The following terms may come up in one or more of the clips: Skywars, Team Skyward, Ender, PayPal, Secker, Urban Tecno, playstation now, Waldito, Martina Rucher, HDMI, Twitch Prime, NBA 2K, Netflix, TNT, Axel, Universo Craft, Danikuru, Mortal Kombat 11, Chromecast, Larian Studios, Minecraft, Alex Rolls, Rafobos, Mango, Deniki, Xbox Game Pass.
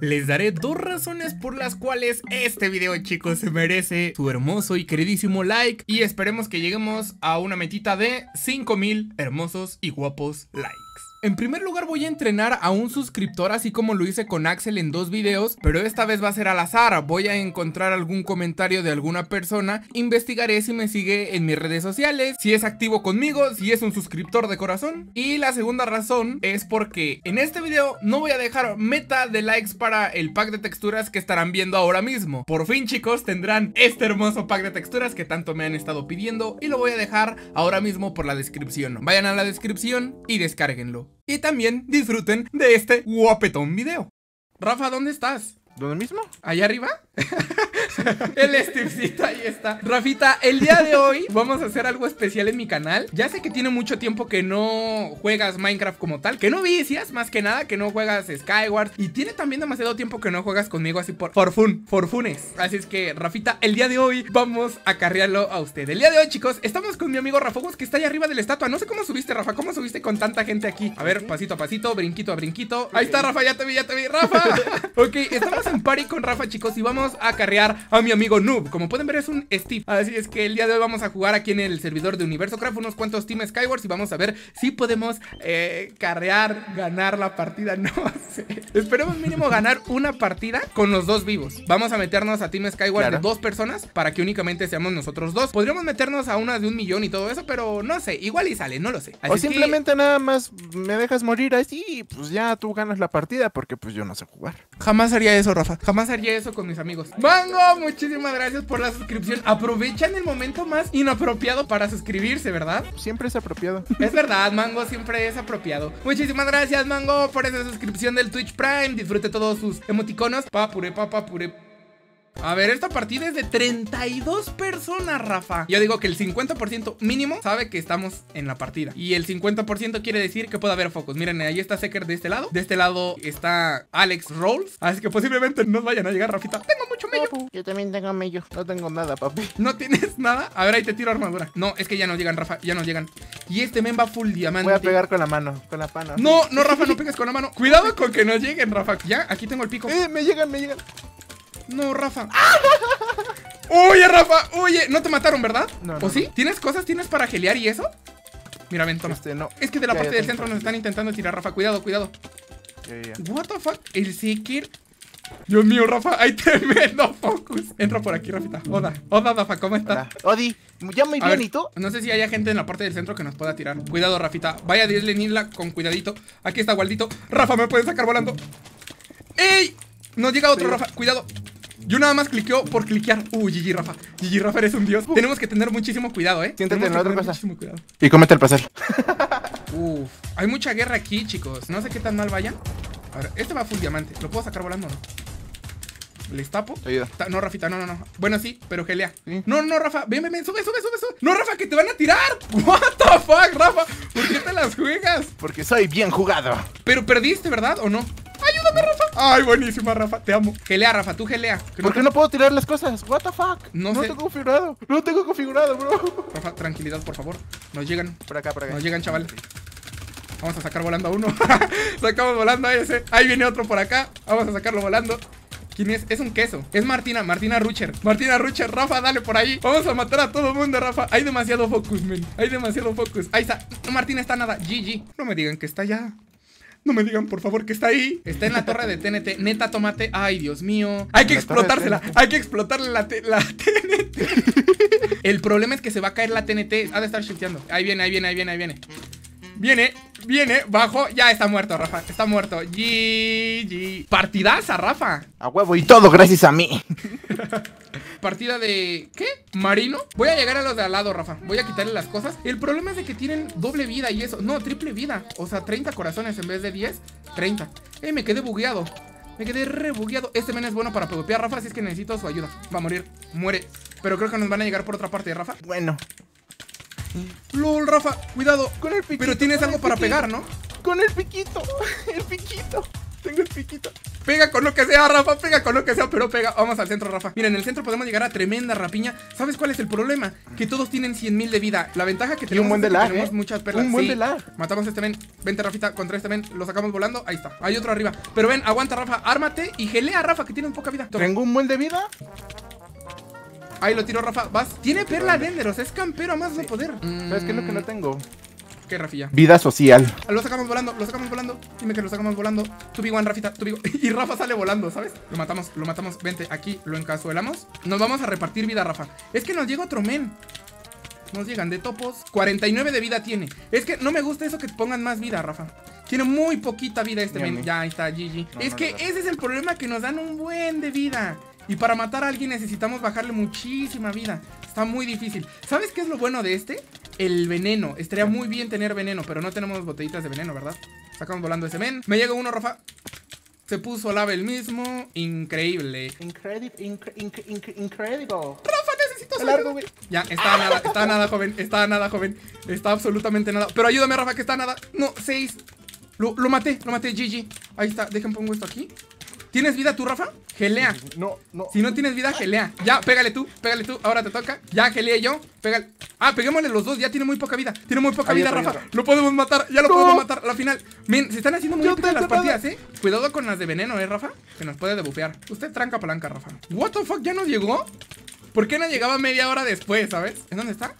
Les daré dos razones por las cuales este video, chicos, se merece su hermoso y queridísimo like. Y esperemos que lleguemos a una metita de 5000 hermosos y guapos likes. En primer lugar voy a entrenar a un suscriptor, así como lo hice con Axel en 2 videos, pero esta vez va a ser al azar. Voy a encontrar algún comentario de alguna persona, investigaré si me sigue en mis redes sociales, si es activo conmigo, si es un suscriptor de corazón. Y la segunda razón es porque en este video no voy a dejar meta de likes para el pack de texturas que estarán viendo ahora mismo. Por fin, chicos, tendrán este hermoso pack de texturas que tanto me han estado pidiendo, y lo voy a dejar ahora mismo por la descripción. Vayan a la descripción y descárguenlo. Y también disfruten de este guapetón video. Rafa, ¿dónde estás? ¿Dónde mismo? ¿Allá arriba? El Stevecito, ahí está. Rafita, el día de hoy vamos a hacer algo especial en mi canal. Ya sé que tiene mucho tiempo que no juegas Minecraft como tal, que no vicias, más que nada, que no juegas Skywars, y tiene también demasiado tiempo que no juegas conmigo así por funes. Así es que, Rafita, el día de hoy vamos a carrearlo a usted. El día de hoy, chicos, estamos con mi amigo Rafobos, que está ahí arriba de la estatua. No sé cómo subiste, Rafa, cómo subiste con tanta gente aquí. A ver, pasito a pasito, brinquito a brinquito. Ahí está, Rafa, ya te vi, Rafa. Ok, estamos en party con Rafa, chicos, y vamos a carrear a mi amigo Noob. Como pueden ver, es un Steve. Así es que el día de hoy vamos a jugar aquí en el servidor de Universo Craft unos cuantos Team Skywars, y vamos a ver si podemos carrear, ganar la partida. No sé, esperemos mínimo ganar una partida con los 2 vivos. Vamos a meternos a Team Skyward, claro, de 2 personas, para que únicamente seamos nosotros 2. Podríamos meternos a una de 1 millón y todo eso, pero no sé, igual y sale, no lo sé. Así o simplemente que... nada más me dejas morir así y pues ya tú ganas la partida, porque pues yo no sé jugar. Jamás haría eso, Rafa, jamás haría eso con mis amigos. Mango, muchísimas gracias por la suscripción. Aprovechan el momento más inapropiado para suscribirse, ¿verdad? Siempre es apropiado. Es verdad, Mango, siempre es apropiado. Muchísimas gracias, Mango, por esa suscripción del Twitch Prime. Disfrute todos sus emoticonos. Papure, papapure. A ver, esta partida es de 32 personas, Rafa. Yo digo que el 50% mínimo sabe que estamos en la partida, y el 50% quiere decir que puede haber focos. Miren, ahí está Secker de este lado. De este lado está Alex Rolls. Así que posiblemente nos vayan a llegar, Rafita. Tengo mucho mello. Papu, yo también tengo mello. No tengo nada, papi. ¿No tienes nada? A ver, ahí te tiro armadura. No, es que ya nos llegan, Rafa, ya nos llegan. Y este men va full diamante. Voy a pegar con la mano, con la pana. No, no, Rafa, no pegues con la mano. Cuidado con que nos lleguen, Rafa. Ya, aquí tengo el pico. Me llegan. No, Rafa. Oye, Rafa, oye, no te mataron, ¿verdad? No, no. ¿O sí? ¿Tienes cosas? ¿Tienes para gelear y eso? Mira, ven, toma. No. Es que de la parte del centro nos están intentando tirar, Rafa. Cuidado, cuidado. Ya. What the fuck? El Secker. Dios mío, Rafa, hay tremendo focus. Entra por aquí, Rafita. Hola, Rafa, ¿cómo estás? Hola. Odi, ya muy bien, ¿y tú? No sé si haya gente en la parte del centro que nos pueda tirar. Cuidado, Rafita. Vaya a Disneylandia con cuidadito. Aquí está Waldito. Rafa, me pueden sacar volando. ¡Ey! Nos llega otro, Rafa. Cuidado. Yo nada más cliqueo por cliquear. GG, Rafa. GG, Rafa, eres un dios. Tenemos que tener muchísimo cuidado, ¿eh? Siéntate en la otra cosa. Y cómete el pasar. Uf, hay mucha guerra aquí, chicos. No sé qué tan mal vayan. A ver, este va full diamante. ¿Lo puedo sacar volando o no? ¿Les tapo? Ayuda. No, Rafita, no. Bueno, sí, pero gelea. ¿Sí? No, Rafa. Ven. Sube. No, Rafa, que te van a tirar. What the fuck, Rafa. ¿Por qué te las juegas? Porque soy bien jugado. Pero perdiste, ¿verdad? ¿O no? ¡Ayúdame, Rafa! ¡Ay, buenísima, Rafa! Te amo. Gelea, Rafa, tú gelea. ¿Por qué no puedo tirar las cosas? ¿What the fuck? No sé. No tengo configurado, bro. Rafa, tranquilidad, por favor. Nos llegan. Por acá. Nos llegan, chaval. Vamos a sacar volando a uno. Sacamos volando a ese. Ahí viene otro por acá. Vamos a sacarlo volando. ¿Quién es? Es un queso. Es Martina Rucher. Rafa, dale por ahí. Vamos a matar a todo mundo, Rafa. Hay demasiado focus, men. Ahí está. No, Martina está nada. GG. No me digan que está allá. No me digan, por favor, que está ahí. Está en la torre de TNT. Neta, tomate. Ay, Dios mío. Hay que explotársela. Hay que explotarle la TNT. El problema es que se va a caer la TNT. Ha de estar shifteando. Ahí viene. Viene, bajo. Ya está muerto, Rafa. Está muerto. GG. Partidaza, Rafa. A huevo y todo gracias a mí. Partida de... ¿qué? ¿Marino? Voy a llegar a los de al lado, Rafa. Voy a quitarle las cosas. El problema es de que tienen doble vida y eso. No, triple vida. O sea, 30 corazones en vez de 10. 30. Me quedé bugueado. Me quedé re bugueado. Este men es bueno para pegopear, Rafa, así es que necesito su ayuda. Va a morir. Muere. Pero creo que nos van a llegar por otra parte, Rafa. Bueno. LOL, Rafa. Cuidado. Con el piquito. Pero tienes algo para pegar, ¿no? Con el piquito. Tengo el piquito. Pega con lo que sea, Rafa, pega con lo que sea, pero pega. Vamos al centro, Rafa. Mira, en el centro podemos llegar a tremenda rapiña. ¿Sabes cuál es el problema? Que todos tienen 100,000 de vida. La ventaja que tenemos es que tenemos muchas perlas. Un buen de lag. Matamos a este men. Vente, Rafita, contra este men. Lo sacamos volando. Ahí está. Hay otro arriba. Pero ven, aguanta, Rafa. Ármate y gelea, Rafa, que tiene poca vida. Toma. Tengo un buen de vida. Ahí lo tiro, Rafa. Vas. Tiene perla de Enderos. Es campero más de poder. ¿Sabes qué es lo que no tengo? ¿Qué, Rafilla? Vida social. Lo sacamos volando, lo sacamos volando. Dime que lo sacamos volando. Tubi one, Rafita, tubi one. Y Rafa sale volando, ¿sabes? Lo matamos, vente, aquí lo encazuelamos. Nos vamos a repartir vida, Rafa. Es que nos llega otro men. Nos llegan de topos. 49 de vida tiene. Es que no me gusta eso que pongan más vida, Rafa. Tiene muy poquita vida este men. Ya, ahí está, GG. No, es que ese es el problema, que nos dan un buen de vida. Y para matar a alguien necesitamos bajarle muchísima vida. Está muy difícil. ¿Sabes qué es lo bueno de este? El veneno. Estaría muy bien tener veneno, pero no tenemos botellitas de veneno, ¿verdad? Sacamos volando ese men. Me llega uno, Rafa. Se puso a lava el mismo. Increíble. Increíble. Rafa, necesito ayuda. Ya, está nada, joven. Está nada, joven. Está absolutamente nada. Pero ayúdame, Rafa, que está nada. No, 6. Lo maté, GG. Ahí está, déjenme pongo esto aquí. ¿Tienes vida tú, Rafa? Gelea. No, no. Si no tienes vida, gelea. Ya, pégale tú, pégale tú. Ahora te toca. Ya, geleé yo. Pégale. Ah, peguémosle los dos. Ya tiene muy poca vida. Tiene muy poca vida, Rafa. Lo podemos matar. Ya lo podemos matar. La final. Men, se están haciendo muy difíciles las partidas, ¿eh? Cuidado con las de veneno, Rafa. Que nos puede debufear. Usted tranca palanca, Rafa. ¿What the fuck? ¿Ya nos llegó? ¿Por qué no llegaba media hora después, sabes? ¿En dónde está?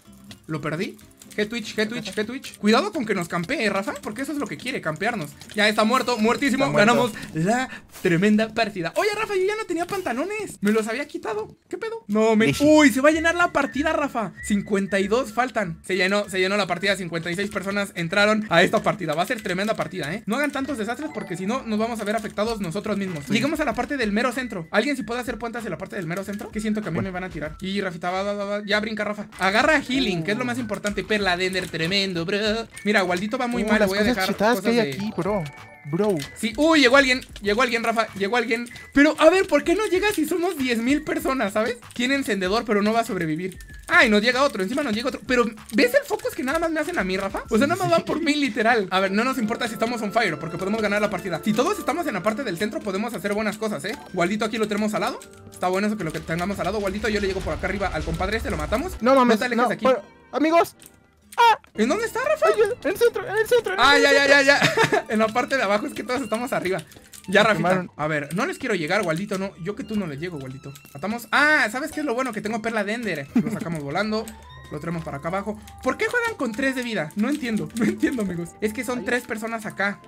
¿Lo perdí? Que Twitch, que Twitch, que Twitch. Cuidado con que nos campee, Rafa, porque eso es lo que quiere, campearnos. Ya está muerto, muertísimo, está muerto. Ganamos la tremenda partida. Oye, Rafa, yo ya no tenía pantalones. Me los había quitado, ¿qué pedo? No, me... Uy, se va a llenar la partida, Rafa. 52 faltan. Se llenó la partida, 56 personas entraron a esta partida. Va a ser tremenda partida, ¿eh? No hagan tantos desastres porque si no, nos vamos a ver afectados nosotros mismos. Sí. Llegamos a la parte del mero centro. ¿Alguien si puede hacer puentes hacia la parte del mero centro? Que siento que a mí me van a tirar. Y Rafita, va. Ya brinca, Rafa. Agarra healing, que es lo más importante, pero la Dender tremendo, bro. Mira, Waldito va muy mal. Voy a dejar cosas de... aquí, bro. Sí, uy, llegó alguien, Rafa, llegó alguien. Pero, a ver, ¿por qué no llega si somos 10,000 personas, sabes? Tiene encendedor, pero no va a sobrevivir. Ay, nos llega otro, encima nos llega otro. Pero, ¿ves el focus que nada más me hacen a mí, Rafa? O sea, nada más van por mí, literal. A ver, no nos importa si estamos on fire, porque podemos ganar la partida. Si todos estamos en la parte del centro, podemos hacer buenas cosas, ¿eh? Waldito aquí lo tenemos al lado. Está bueno eso que lo que tengamos al lado, Waldito. Yo le llego por acá arriba al compadre este, lo matamos. No mames, no, aquí. Pero, amigos... ¡Ah! ¿En dónde está, Rafa? En el centro. Ah, ya. En la parte de abajo, es que todos estamos arriba. Ya, Rafita. A ver, no les quiero llegar, Waldito, no. Yo que tú no les llego, Waldito. Matamos. Ah, ¿sabes qué es lo bueno? Que tengo perla de Ender. Lo sacamos volando. Lo traemos para acá abajo. ¿Por qué juegan con 3 de vida? No entiendo, amigos. Es que son 3 personas acá.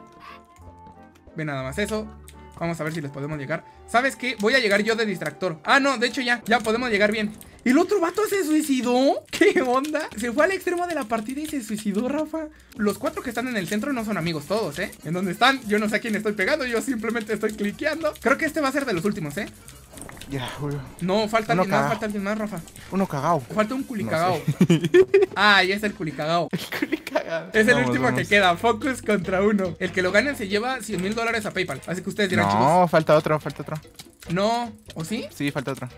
Ve nada más eso. Vamos a ver si les podemos llegar. ¿Sabes qué? Voy a llegar yo de distractor. Ah, no, de hecho ya podemos llegar bien. ¿El otro vato se suicidó? ¿Qué onda? Se fue al extremo de la partida y se suicidó, Rafa. Los 4 que están en el centro no son amigos todos, ¿eh? En donde están, yo no sé a quién estoy pegando. Yo simplemente estoy cliqueando. Creo que este va a ser de los últimos, ¿eh? Ya, Julio. No, falta alguien más, Rafa. Uno cagao. Falta un culicagao. No sé. Ah, ya es el culicagao. Es el último que queda, Focus contra uno. El que lo gane se lleva $100,000 a PayPal. Así que ustedes dirán, chicos. No, falta otro. No, ¿o sí? Sí, falta otro.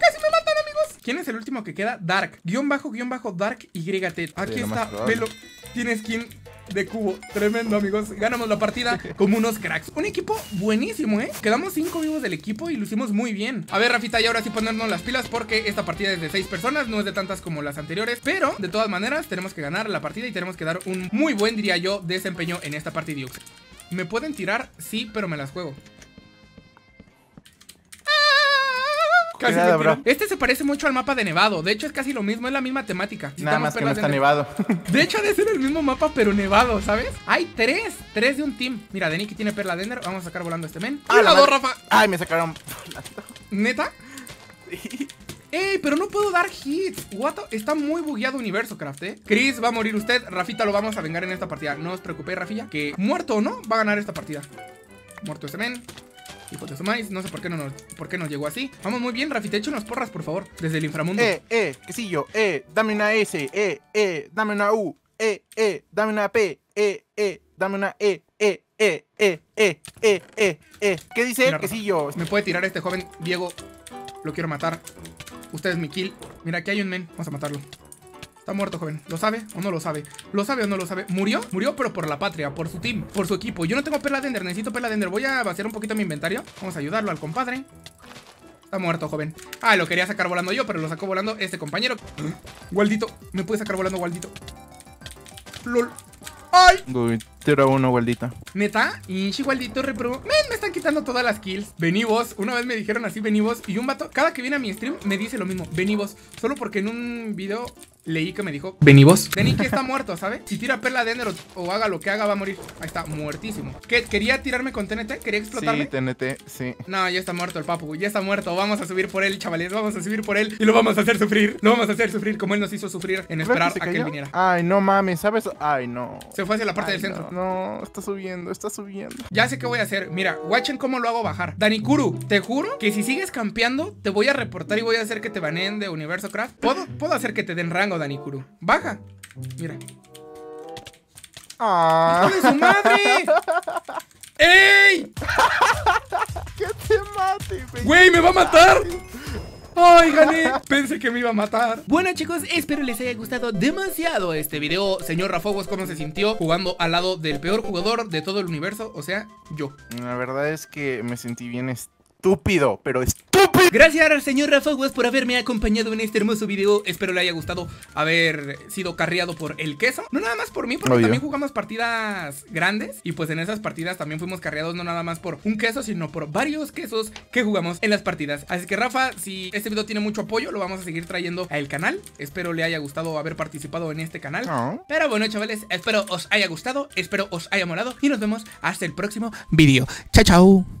¡Casi me matan, amigos! ¿Quién es el último que queda? Dark, __, Dark YT. Aquí está, velo. Tiene skin de cubo. Tremendo, amigos. Ganamos la partida como unos cracks. Un equipo buenísimo, ¿eh? Quedamos 5 vivos del equipo y lo hicimos muy bien. A ver, Rafita, y ahora sí ponernos las pilas porque esta partida es de 6 personas. No es de tantas como las anteriores, pero de todas maneras tenemos que ganar la partida y tenemos que dar un muy buen, diría yo, desempeño en esta partida. ¿Me pueden tirar? Sí, pero me las juego. Casi cuidado, bro. Este se parece mucho al mapa de Nevado. De hecho es casi lo mismo, es la misma temática. Nada más que no está nevado. De hecho ha de ser el mismo mapa pero nevado, ¿sabes? Hay 3 de un team. Mira, Deniki tiene perla de Ender. Vamos a sacar volando a este men. ¡Ah, la dos, Rafa! ¡Ay, me sacaron! ¿Neta? Sí. ¡Ey! Pero no puedo dar hits. Guato, está muy bugueado Universo Craft, ¿eh? Chris, va a morir usted. Rafita lo vamos a vengar en esta partida. No os preocupéis, Rafilla, que muerto o no va a ganar esta partida. Muerto este men. Hijo de su maíz, no sé por qué nos llegó así. Vamos muy bien, Rafita, echa unas porras, por favor. Desde el inframundo. Qué sé yo, dame una S, dame una U, dame una P, dame una ¿Qué dice? Mira, qué sé yo. Me puede tirar este joven, Diego. Lo quiero matar. Usted es mi kill. Mira, aquí hay un men, vamos a matarlo. Está muerto, joven. ¿Lo sabe o no lo sabe? ¿Lo sabe o no lo sabe? ¿Murió? Murió, pero por la patria, por su team, por su equipo. Yo no tengo perla de ender, necesito perla de ender. Voy a vaciar un poquito mi inventario. Vamos a ayudarlo al compadre. Está muerto, joven. Ah, lo quería sacar volando yo, pero lo sacó volando este compañero. Waldito, me puede sacar volando Waldito. LOL. ¡Ay! Uy, tira uno, Waldito. ¿Neta? Inchi, Waldito, repro. Men, me están quitando todas las kills. Vení vos. Una vez me dijeron así, vení vos. Y un vato, cada que viene a mi stream, me dice lo mismo. Vení vos. Solo porque en un video leí que me dijo, vení vos. Vení que está muerto, ¿sabe? Si tira perla de ender o haga lo que haga, va a morir. Ahí está, muertísimo. ¿Qué? ¿Quería tirarme con TNT? ¿Quería explotarme? Sí, TNT, sí. No, ya está muerto el papu. Ya está muerto. Vamos a subir por él, chavales. Vamos a subir por él. Y lo vamos a hacer sufrir. Lo vamos a hacer sufrir como él nos hizo sufrir en esperar a que él viniera. Ay, no mames, ¿sabes? Ay, no. Se fue hacia la parte del centro. No, está subiendo, está subiendo. Ya sé qué voy a hacer. Mira, watchen cómo lo hago bajar. Danikuru, te juro que si sigues campeando, te voy a reportar y voy a hacer que te baneen de Universo Craft. Puedo hacer que te den rango, Danikuru. Baja. Mira. ¡Hijo de su madre! ¡Ey! ¡Que te mate, güey! ¡Güey, me va a matar! ¡Ay, gané! Pensé que me iba a matar. Bueno, chicos, espero les haya gustado demasiado este video. Señor Rafobos, ¿cómo se sintió jugando al lado del peor jugador de todo el universo? O sea, yo. La verdad es que me sentí bien estúpido, pero estúpido. Gracias al señor Rafobos por haberme acompañado en este hermoso video. Espero le haya gustado haber sido carriado por el queso. No nada más por mí, porque también jugamos partidas grandes. Y pues en esas partidas también fuimos carriados no nada más por un queso, sino por varios quesos que jugamos en las partidas. Así que Rafa, si este video tiene mucho apoyo, lo vamos a seguir trayendo al canal. Espero le haya gustado haber participado en este canal. Pero bueno, chavales, espero os haya gustado, espero os haya molado. Y nos vemos hasta el próximo video. Chao, chao.